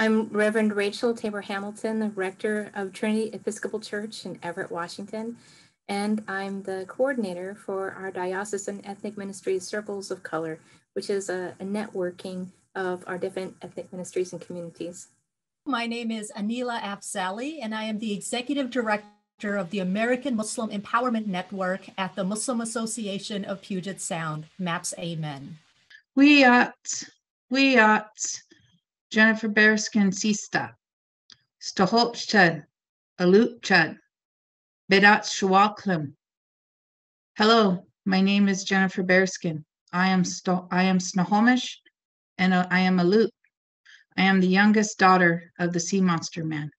I'm Reverend Rachel Tabor-Hamilton, the rector of Trinity Episcopal Church in Everett, Washington, and I'm the coordinator for our Diocesan Ethnic Ministries Circles of Color, which is a networking of our different ethnic ministries and communities. My name is Anila Afzali, and I am the executive director of the American Muslim Empowerment Network at the Muslim Association of Puget Sound, MAPS Amen. We are Jennifer Bereskin Sista, Snohomish, Alut, Bedat Shawaklim. Hello, my name is Jennifer Bereskin. I am Snohomish, and I am Alut. I am the youngest daughter of the Sea Monster Man.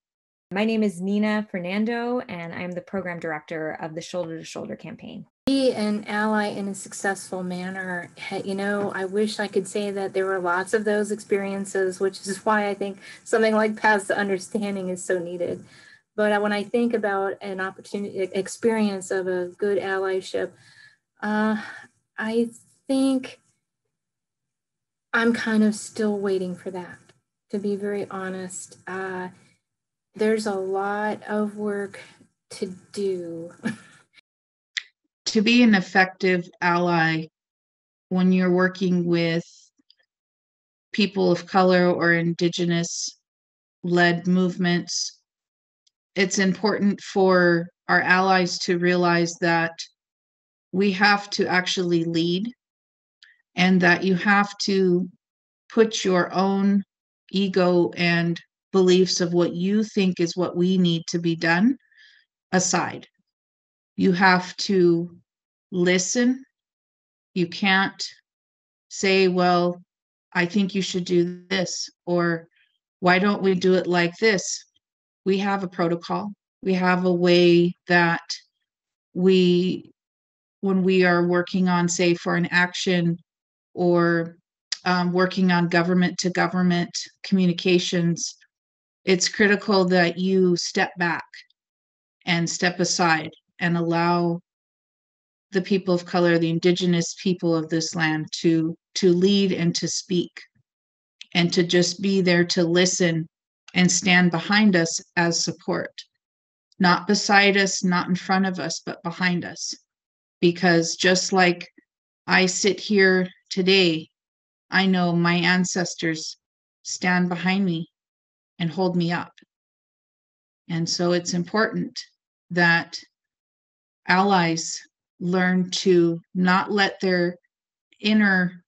My name is Nina Fernando, and I am the program director of the Shoulder to Shoulder campaign. Be an ally in a successful manner. You know, I wish I could say that there were lots of those experiences, which is why I think something like Paths to Understanding is so needed. But when I think about an opportunity, experience of a good allyship, I think I'm kind of still waiting for that, to be very honest. There's a lot of work to do. To be an effective ally when you're working with people of color or Indigenous-led movements, it's important for our allies to realize that we have to actually lead, and that you have to put your own ego and beliefs of what you think is what we need to be done aside. You have to listen. You can't say, well, I think you should do this, or why don't we do it like this? We have a protocol. We have a way that when we are working on, say, for an action or working on government-to-government communications, it's critical that you step back and step aside and allow the people of color, the Indigenous people of this land, to lead and to speak, and to just be there to listen and stand behind us as support. Not beside us, not in front of us, but behind us. Because just like I sit here today, I know my ancestors stand behind me and hold me up. And so it's important that allies learn to not let their inner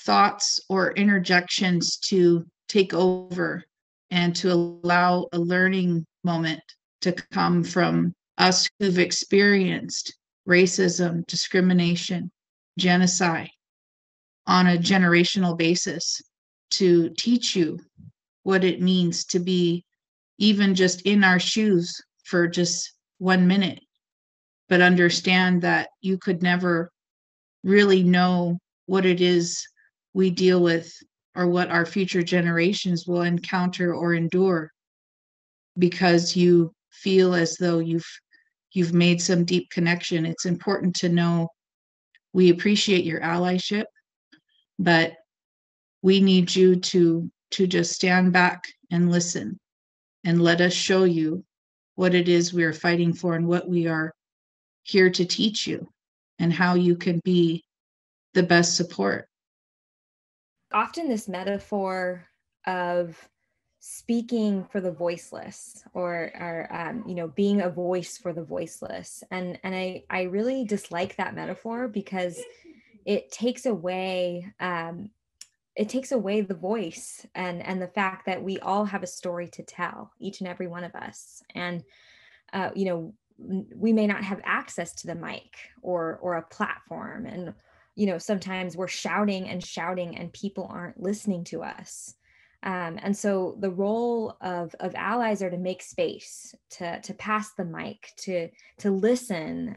thoughts or interjections to take over, and to allow a learning moment to come from us who've experienced racism, discrimination, genocide on a generational basis, to teach you what it means to be even just in our shoes for just 1 minute. But understand that you could never really know what it is we deal with or what our future generations will encounter or endure, because you feel as though you've made some deep connection. It's important to know we appreciate your allyship, but we need you to just stand back and listen, and let us show you what it is we're fighting for and what we are here to teach you, and how you can be the best support. Often this metaphor of speaking for the voiceless, or you know, being a voice for the voiceless, and I really dislike that metaphor, because it takes away the voice and the fact that we all have a story to tell, each and every one of us, and you know, we may not have access to the mic or a platform. And, you know, sometimes we're shouting and people aren't listening to us. And so the role of allies are to make space, to pass the mic, to listen,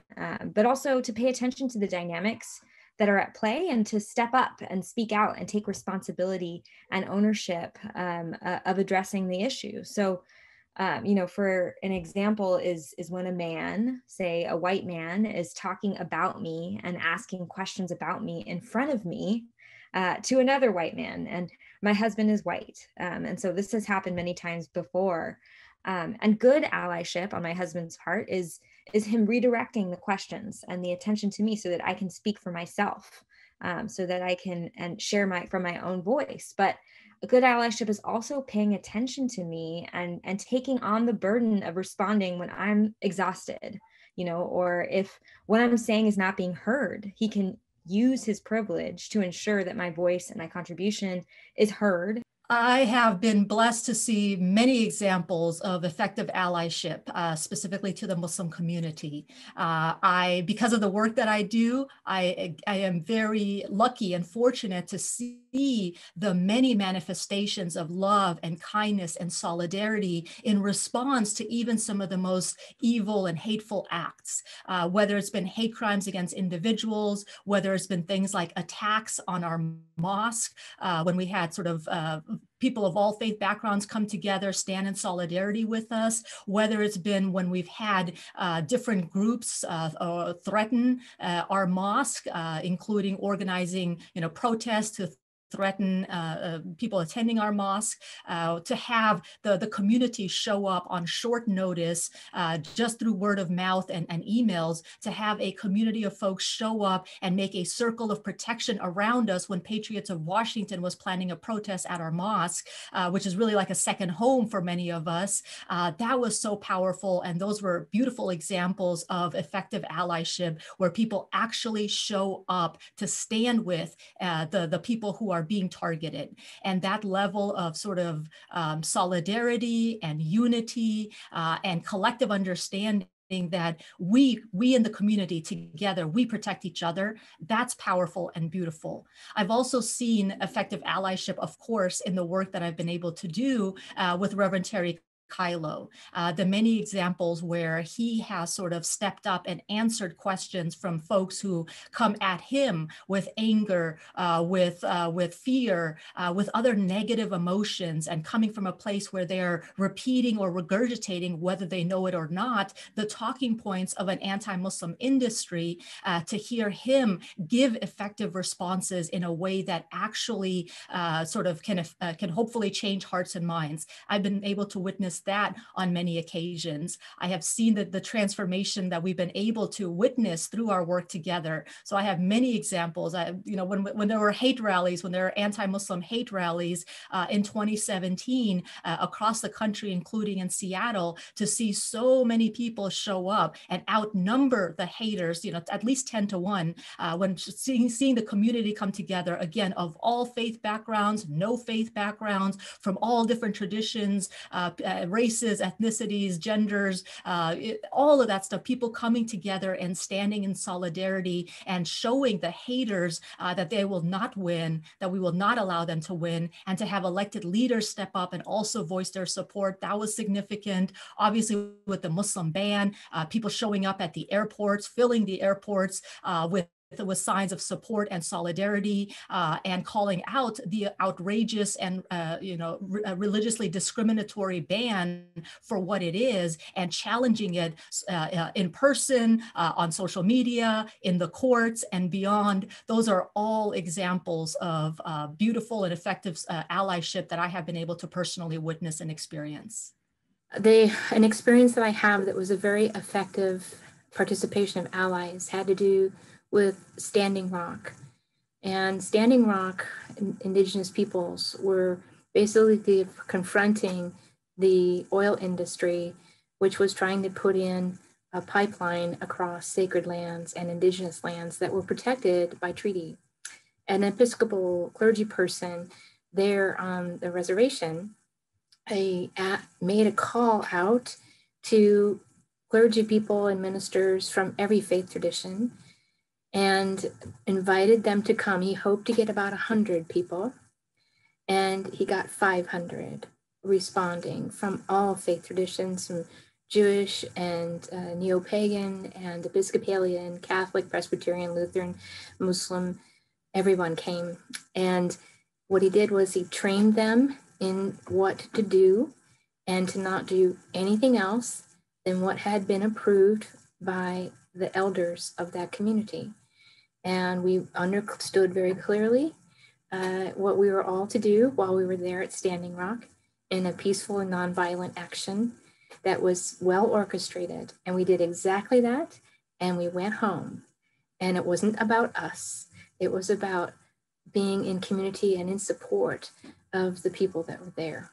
but also to pay attention to the dynamics that are at play, and to step up and speak out and take responsibility and ownership of addressing the issue. So, you know, for an example is when a man, say a white man, is talking about me and asking questions about me in front of me, to another white man. And my husband is white. And so this has happened many times before. And good allyship on my husband's part is him redirecting the questions and the attention to me so that I can speak for myself, so that I can and share from my own voice. But a good allyship is also paying attention to me and taking on the burden of responding when I'm exhausted, you know, or if what I'm saying is not being heard, he can use his privilege to ensure that my voice and my contribution is heard. I have been blessed to see many examples of effective allyship, specifically to the Muslim community. Because of the work that I do, I am very lucky and fortunate to see the many manifestations of love and kindness and solidarity in response to even some of the most evil and hateful acts, whether it's been hate crimes against individuals, whether it's been things like attacks on our mosque, when we had sort of people of all faith backgrounds come together, stand in solidarity with us, whether it's been when we've had different groups threaten our mosque, including organizing, you know, protests to threaten people attending our mosque, to have the community show up on short notice, just through word of mouth and emails, to have a community of folks show up and make a circle of protection around us when Patriots of Washington was planning a protest at our mosque, which is really like a second home for many of us. That was so powerful. And those were beautiful examples of effective allyship where people actually show up to stand with the people who are being targeted. And that level of sort of solidarity and unity and collective understanding that we in the community together, we protect each other, that's powerful and beautiful. I've also seen effective allyship, of course, in the work that I've been able to do with Reverend Terry Kylo, the many examples where he has sort of stepped up and answered questions from folks who come at him with anger, with fear, with other negative emotions, and coming from a place where they're repeating or regurgitating, whether they know it or not, the talking points of an anti-Muslim industry, to hear him give effective responses in a way that actually sort of can hopefully change hearts and minds. I've been able to witness that on many occasions. I have seen the transformation that we've been able to witness through our work together. So I have many examples. When there were hate rallies, when there were anti-Muslim hate rallies in 2017 across the country, including in Seattle, to see so many people show up and outnumber the haters, you know, at least 10-1. When seeing the community come together, again, of all faith backgrounds, no faith backgrounds, from all different traditions, races, ethnicities, genders, all of that stuff, people coming together and standing in solidarity and showing the haters that they will not win, that we will not allow them to win, and to have elected leaders step up and also voice their support. That was significant. Obviously, with the Muslim ban, people showing up at the airports, filling the airports with signs of support and solidarity, and calling out the outrageous and religiously discriminatory ban for what it is, and challenging it in person, on social media, in the courts, and beyond. Those are all examples of beautiful and effective allyship that I have been able to personally witness and experience. An experience that I have that was a very effective participation of allies had to do with Standing Rock. And Standing Rock, Indigenous peoples were basically confronting the oil industry, which was trying to put in a pipeline across sacred lands and Indigenous lands that were protected by treaty. An Episcopal clergy person there on the reservation made a call out to clergy people and ministers from every faith tradition, and invited them to come. He hoped to get about 100 people, and he got 500 responding from all faith traditions, from Jewish and neo-pagan and Episcopalian, Catholic, Presbyterian, Lutheran, Muslim, everyone came. And what he did was he trained them in what to do and to not do anything else than what had been approved by the elders of that community. And we understood very clearly what we were all to do while we were there at Standing Rock in a peaceful and nonviolent action that was well orchestrated. And we did exactly that, and we went home. And it wasn't about us. It was about being in community and in support of the people that were there.